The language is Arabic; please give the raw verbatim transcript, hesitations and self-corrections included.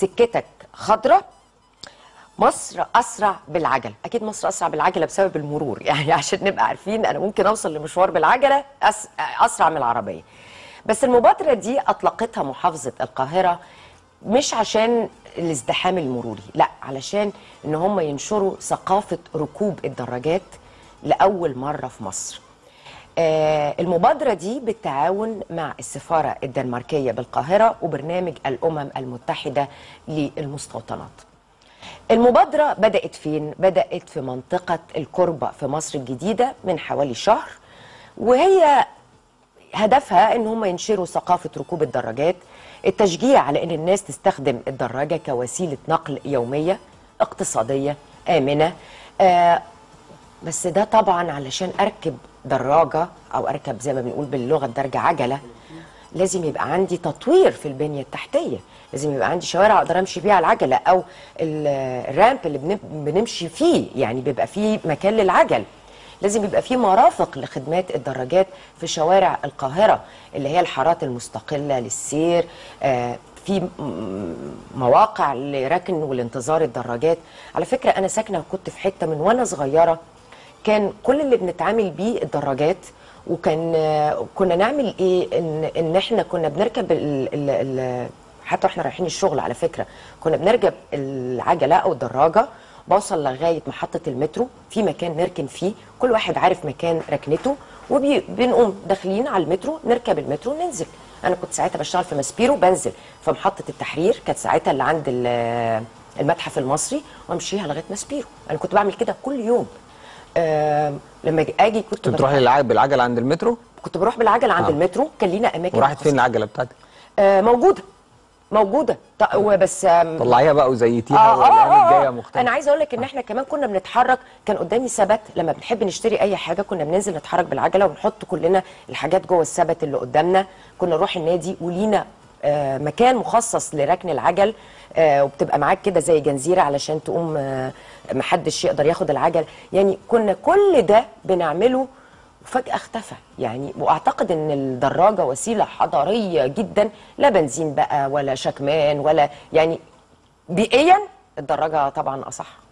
سكتك خضراء. مصر اسرع بالعجله، اكيد مصر اسرع بالعجله بسبب المرور، يعني عشان نبقى عارفين انا ممكن اوصل لمشوار بالعجله اسرع من العربيه. بس المبادره دي اطلقتها محافظه القاهره مش عشان الازدحام المروري، لا، علشان ان هم ينشروا ثقافه ركوب الدراجات لاول مره في مصر. المبادره دي بالتعاون مع السفاره الدنماركيه بالقاهره وبرنامج الامم المتحده للمستوطنات. المبادرة بدأت فين؟ بدأت في منطقة الكربة في مصر الجديدة من حوالي شهر، وهي هدفها ان هم ينشروا ثقافة ركوب الدراجات، التشجيع على ان الناس تستخدم الدراجة كوسيلة نقل يومية اقتصادية آمنة. آه بس ده طبعا علشان اركب دراجة او اركب زي ما بنقول باللغة الدارجة عجلة، لازم يبقى عندي تطوير في البنية التحتية، لازم يبقى عندي شوارع اقدر امشي بيها على العجله، او الرامب اللي بنمشي فيه يعني بيبقى فيه مكان للعجل، لازم يبقى فيه مرافق لخدمات الدراجات في شوارع القاهره اللي هي الحارات المستقله للسير، في مواقع لركن والانتظار الدراجات. على فكره انا ساكنه كنت في حته من وانا صغيره كان كل اللي بنتعامل بيه الدراجات، وكان كنا نعمل ايه؟ ان ان احنا كنا بنركب ال ال ال حتى واحنا رايحين الشغل على فكره كنا بنركب العجله او الدراجه، بوصل لغايه محطه المترو في مكان نركن فيه، كل واحد عارف مكان ركنته، وبنقوم داخلين على المترو نركب المترو وننزل. انا كنت ساعتها بشتغل في ماسبيرو، بنزل في محطه التحرير كانت ساعتها اللي عند المتحف المصري، وامشيها لغايه ماسبيرو. انا كنت بعمل كده كل يوم. آه لما اجي كنت بتروحي بالعجله عند المترو؟ كنت بروح بالعجله عند آه. المترو، كان لينا اماكن. وراحت فين العجله بتاعتك؟ آه موجوده موجوده بس طلعيها بقى وزيتيها آه والايام الجايه مختلفه. انا عايزه اقول لك ان احنا كمان كنا بنتحرك، كان قدامي سبت لما بنحب نشتري اي حاجه كنا بننزل نتحرك بالعجله ونحط كلنا الحاجات جوه السبت اللي قدامنا، كنا نروح النادي ولينا آه مكان مخصص لركن العجل، آه وبتبقى معاك كده زي جنزيره علشان تقوم آه محدش يقدر ياخد العجل، يعني كنا كل ده بنعمله وفجأة اختفى يعني. واعتقد ان الدراجة وسيلة حضارية جدا، لا بنزين بقى ولا شكمان ولا يعني بيئيا الدراجة طبعا اصح.